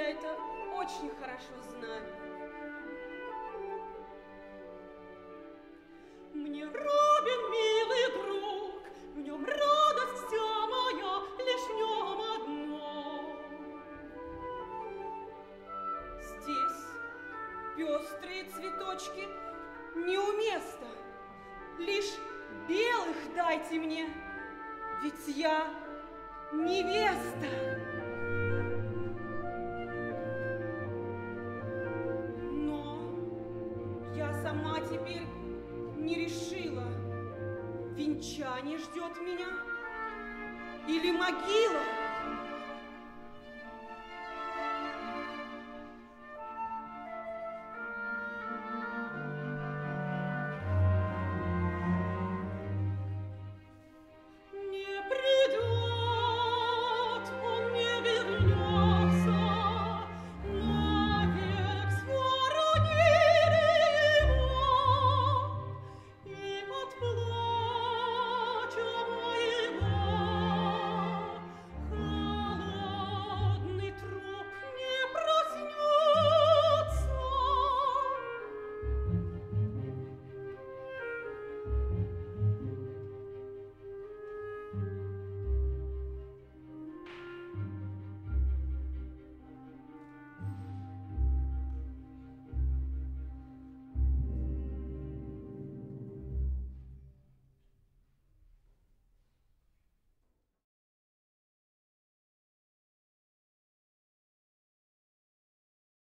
я это очень хорошо знаю. Мне ровен милый друг, в нем радость вся моя, лишь в нем одно. Здесь пестрые цветочки неуместно, лишь белых дайте мне, ведь я невеста. Но я сама теперь не решила, венчание ждет меня или могила.